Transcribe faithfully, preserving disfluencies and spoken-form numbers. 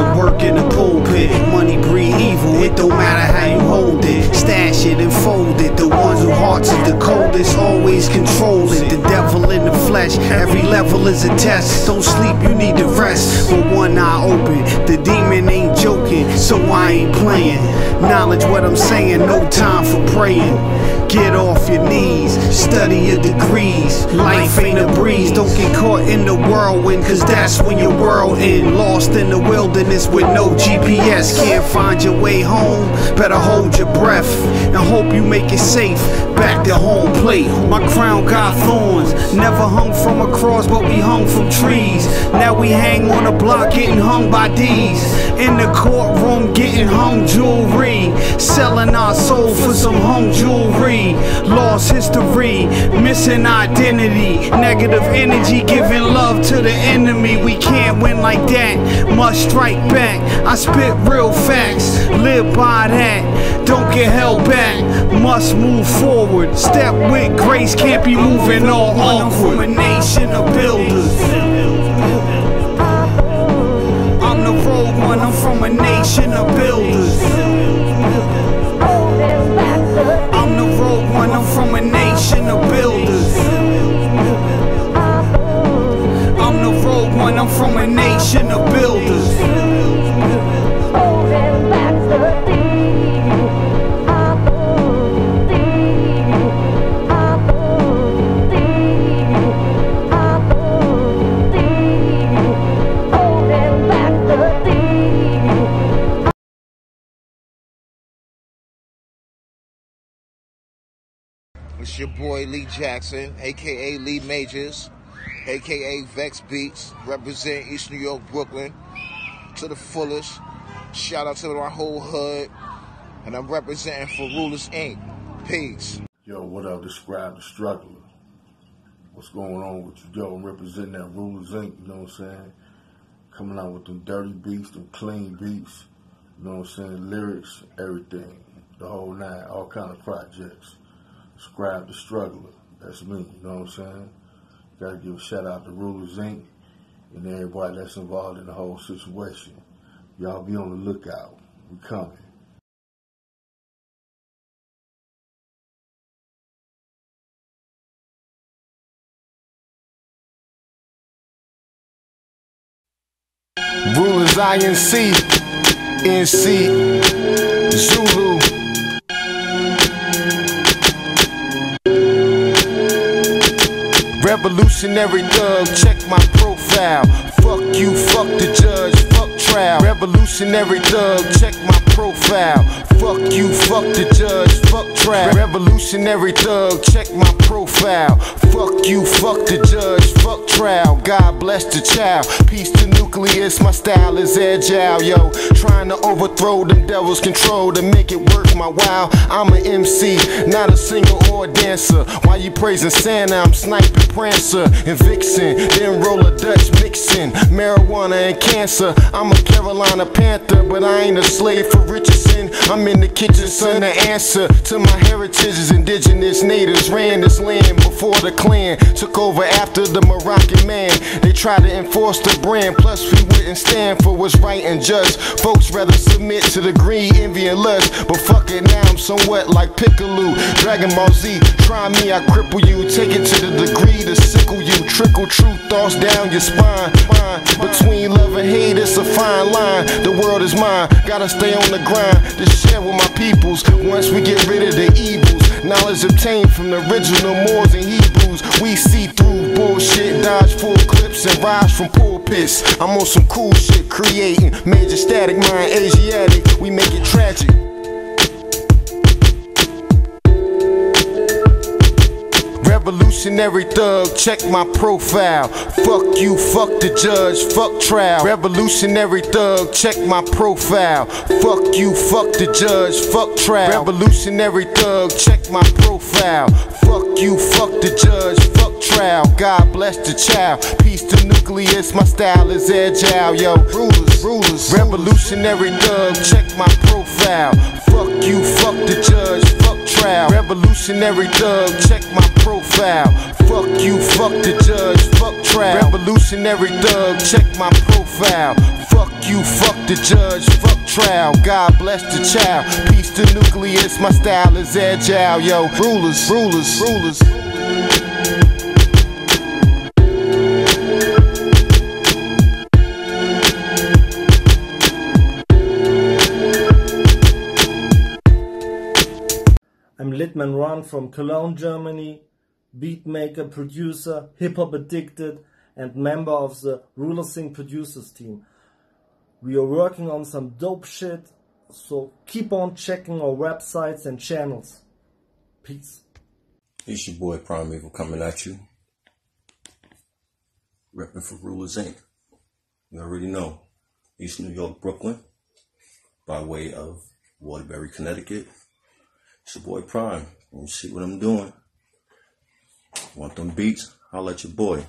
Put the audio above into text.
to work in the pulpit. Money breed evil, it don't matter how you hold it. Stash it and fold it. The ones who hearts is the coldest always control it. The devil in the flesh, every level is a test. Don't sleep, you need to rest with one eye open. The demon ain't joking, so I ain't playing. Knowledge what I'm saying, no time for praying. Get off your knees, study your degrees. Life ain't a breeze, don't get caught in the whirlwind, cause that's when your world ends. Lost in the wilderness with no G P S, can't find your way home, better hold your breath and hope you make it safe back to home plate. My crown got thorns, never hung from a cross, but we hung from trees. Now we hang on a block getting hung by D's, in the courtroom getting hung jewelry, selling our soul for some hung jewelry. Lost history, missing identity, negative energy, giving love to the enemy. We can't win like that, must strike back. I spit real facts, live by that, don't get held back, must move forward. Step with grace, can't be moving all awkward. I'm from a nation of builders, I'm the road one, I'm from a nation of builders. I'm the road one, I'm from a nation of builders. I'm the road one, I'm from a nation of builders. It's your boy Lee Jackson, aka Lee Majors, aka Vex Beats, represent East New York, Brooklyn, to the fullest. Shout out to my whole hood, and I'm representing for Rulerz Incorporated. Peace. Yo, what up? This Scribe the Struggela. What's going on with you, yo? I'm representing that Rulerz Incorporated, you know what I'm saying? Coming out with them dirty beats, them clean beats, you know what I'm saying? Lyrics, everything, the whole nine, all kind of projects. Scribe the Struggela, that's me, you know what I'm saying? Gotta give a shout out to Rulerz Incorporated and everybody that's involved in the whole situation. Y'all be on the lookout, we coming. Rulerz Incorporated, N C, Zulu. Revolutionary Thug, check my profile. Fuck you, fuck the judge, fuck trial. Revolutionary Thug, check my profile. Fuck you, fuck the judge, fuck trial. Revolutionary Thug, check my profile. Fuck you, fuck the judge, fuck trial. God bless the child, peace to nucleus, my style is agile, yo. Trying to overthrow them devil's control to make it work my while. I'm an M C, not a singer or a dancer. While you praising Santa, I'm sniping Prancer and Vixen, then roll a Dutch mixin', marijuana and cancer. I'm a Carolina Panther, but I ain't a slave for Richardson. I'm in the kitchen, son, the answer to my heritage is indigenous. Natives ran this land before the clan took over after the Moroccan man. They tried to enforce the brand, plus we wouldn't stand for what's right and just. Folks rather submit to the greed, envy, and lust, but fuck it, now I'm somewhat like Piccolo. Dragon Ball Z, try me, I cripple you, take it to the degree to sickle you, trickle true thoughts down your spine. Between love and hate, it's a fine line. The world is mine, gotta stay on the grind to share with my peoples. Once we get rid of the evils, knowledge obtained from the original Moors and Hebrews. We see through bullshit, dodge full clips and rise from pulpits. I'm on some cool shit, creating major static, mind Asiatic. We make it tragic. Revolutionary Thug, check my profile. Fuck you, fuck the judge, fuck trial. Revolutionary Thug, check my profile. Fuck you, fuck the judge, fuck trial. Revolutionary Thug, check my profile. Fuck you, fuck the judge, fuck trial. God bless the child, peace to nucleus, my style is agile, yo. Rulerz, Rulerz, Revolutionary Thug, check my profile. Fuck you, fuck the judge, fuck trial. Revolutionary Thug, check my profile. Fuck you, fuck the judge, fuck trial. Revolutionary Thug, check my profile. Fuck you, fuck the judge, fuck trial. God bless the child, peace to nucleus, my style is agile, yo. Rulerz, Rulerz, Rulerz. I'm Litman Ron from Cologne, Germany, beatmaker, producer, hip-hop addicted, and member of the Rulerz Inc producers team. We are working on some dope shit, so keep on checking our websites and channels. Peace. It's your boy Prime Evil coming at you, repping for Rulerz Inc. You already know, East New York, Brooklyn, by way of Waterbury, Connecticut. It's your boy Prime. You see what I'm doing. Want them beats? Holla at your boy.